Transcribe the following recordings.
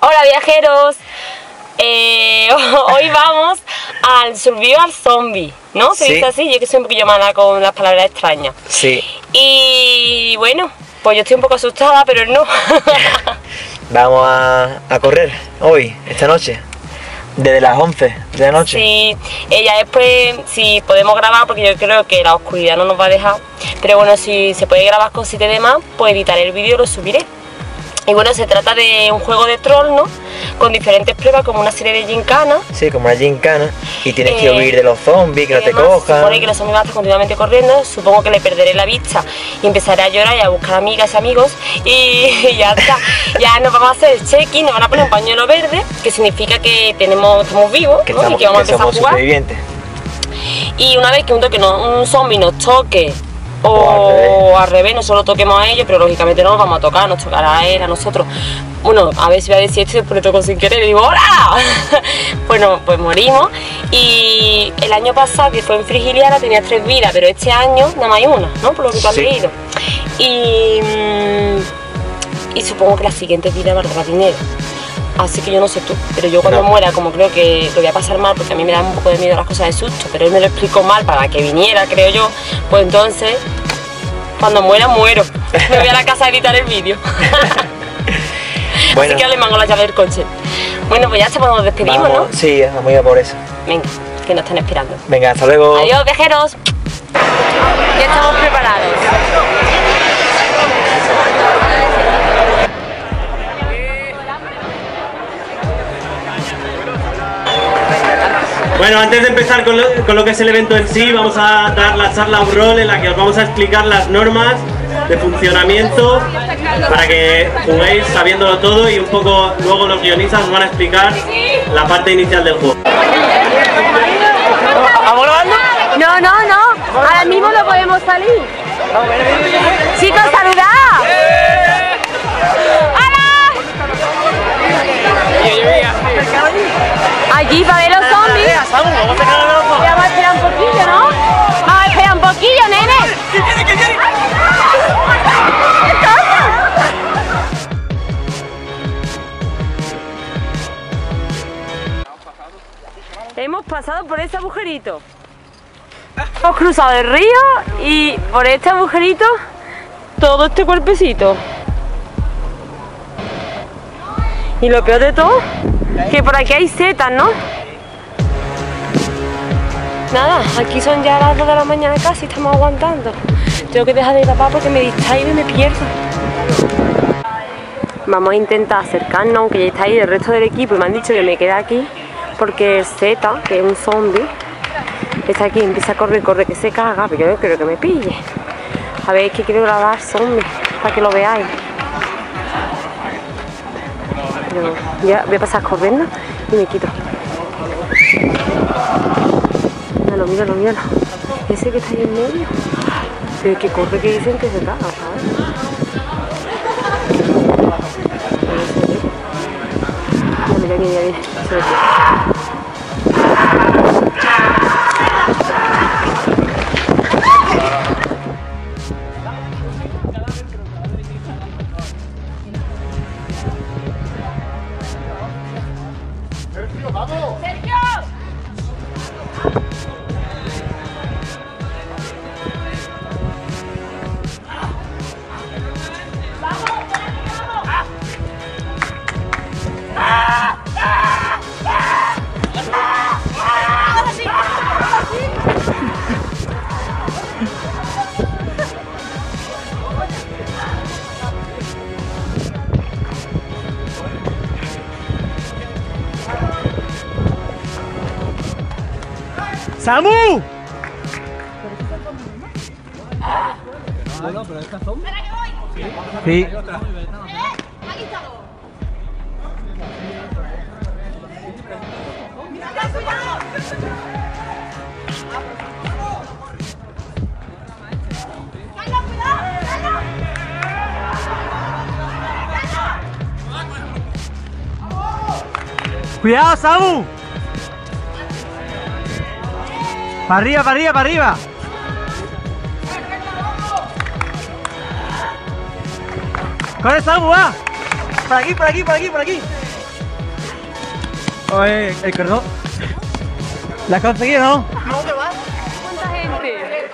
Hola viajeros, hoy vamos al Survival Zombie, ¿no? ¿Se dice así? Yo que soy un poquillo mala con las palabras extrañas. Sí. Y bueno, pues yo estoy un poco asustada, pero él no. Vamos a correr hoy, esta noche. Desde las 11 de la noche. Sí, ya después, si podemos grabar, porque yo creo que la oscuridad no nos va a dejar. Pero bueno, si se puede grabar cositas y demás, pues editaré el vídeo y lo subiré. Y bueno, se trata de un juego de troll, ¿no? Con diferentes pruebas, como una serie de gincanas. Sí, como una gincana. Y tienes que huir de los zombies, que no te cojan. Supone que los zombies van a estar continuamente corriendo. Supongo que le perderé la vista y empezaré a llorar y a buscar amigas y amigos. Y ya está. Ya nos vamos a hacer el check-in, nos van a poner un pañuelo verde, que significa que estamos vivos, que, ¿no? Y que vamos a empezar a jugar. Y una vez que un zombie nos toque, o al revés, nosotros toquemos a ellos, pero lógicamente no nos vamos a tocar, nos tocará a él, a nosotros. Bueno, a ver si voy a decir esto, pero toco sin querer y digo ¡hola! Bueno, pues morimos. Y el año pasado, que fue en Frigiliana, tenías 3 vidas, pero este año nada más hay una, ¿no? Por lo que tú has leído. Y supongo que la siguiente vida valdrá dinero. Así que yo no sé tú, pero yo cuando muera, como creo que lo voy a pasar mal, porque a mí me dan un poco de miedo las cosas de susto, pero él me lo explicó mal para que viniera, creo yo, pues entonces, cuando muera, muero. Me voy a la casa a editar el vídeo. Bueno. Así que le mango la llave del coche. Bueno, pues ya está, cuando nos despedimos, vamos, ¿no? Sí, vamos a ir por eso. Venga, que nos están esperando. Venga, hasta luego. Adiós, viajeros. Ya estamos preparados. Bueno, antes de empezar con lo que es el evento en sí, vamos a dar la charla on roll en la que os vamos a explicar las normas de funcionamiento para que juguéis sabiéndolo todo y un poco luego los guionistas os van a explicar la parte inicial del juego. ¿Vamos grabando? No, no, no. Ahora mismo no podemos salir. Chicos, saludad. ¡Hola! Allí va a ver los zombies. Vamos a sacar los ojos. Vamos a esperar un poquillo, ¿no? Vamos a esperar un poquillo, nene. ¿Qué? Hemos pasado por este agujerito. Hemos cruzado el río y por este agujerito todo este cuerpecito. Y lo peor de todo, que por aquí hay setas, ¿no? Nada, aquí son ya las 2 de la mañana casi, estamos aguantando. Tengo que dejar de ir a papá porque me distraigo y me pierdo. Vamos a intentar acercarnos, aunque ya está ahí el resto del equipo y me han dicho que me quede aquí. Porque el Z, que es un zombie, está aquí, empieza a correr, que se caga, pero yo no creo que me pille. A ver, es que quiero grabar zombies, para que lo veáis. Pero ya voy a pasar corriendo y me quito. Míralo. Ese que está ahí en medio, pero que corre, que dicen que se caga, ¿sabes? Mira, se ve. ¡Samu! No, pero esta es zombie. ¡Para que voy! Sí. ¡Aquí está! ¡Cuidado, cuidado! ¡Carlos, cuidado! ¡Carlos! ¡Cuidado, Samu! ¡Para arriba, para arriba, para arriba! ¡Corre, Samu, va! ¡Por aquí, por aquí, por aquí, por aquí! Oye, el cordón. ¿La has conseguido, no? ¿A dónde vas? ¿Cuánta gente?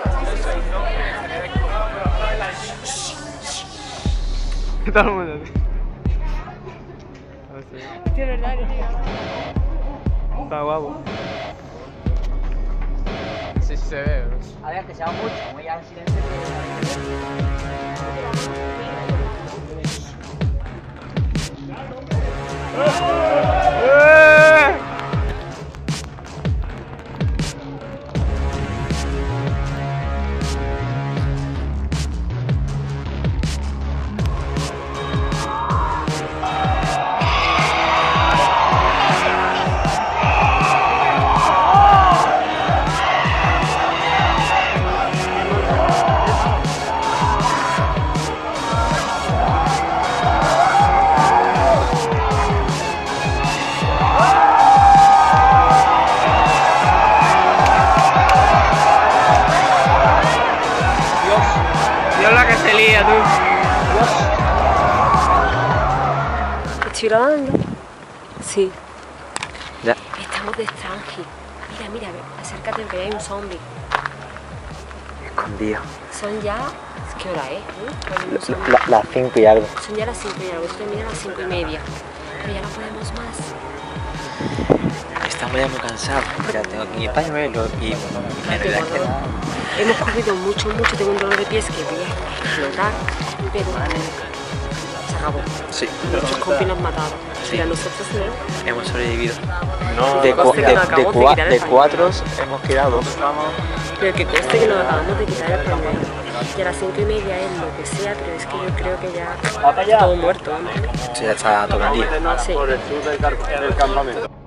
¿Qué tal, mundo? Tío, verdad, tío. Está guapo. Sí, sí se ve. A ver, que se va mucho. Voy a silencio. ¿Estoy grabando? Sí. Ya. Estamos de extranji. Mira, mira, acércate que hay un zombie. Escondido. Son ya... ¿Qué hora es? Las 5 y algo. Son ya las 5 y algo. Estoy mirando las 5 y media. Pero ya no podemos más. Estamos ya muy cansados. Mira, tengo aquí el pañuelo y... Hemos corrido mucho. Tengo un dolor de pies que voy a explotar. Pero... Sí. Nuestros compis nos mataron. Sí. Nosotros no. Hemos sobrevivido. No, de cuatro hemos quedado dos. Pero que coste que nos acabamos de quitar el pañuelo. Y a las 5:30 es lo que sea, pero es que yo creo que ya está todo muerto, ¿no? Sí, ya está todo el día. Sí. Por el sur del campamento.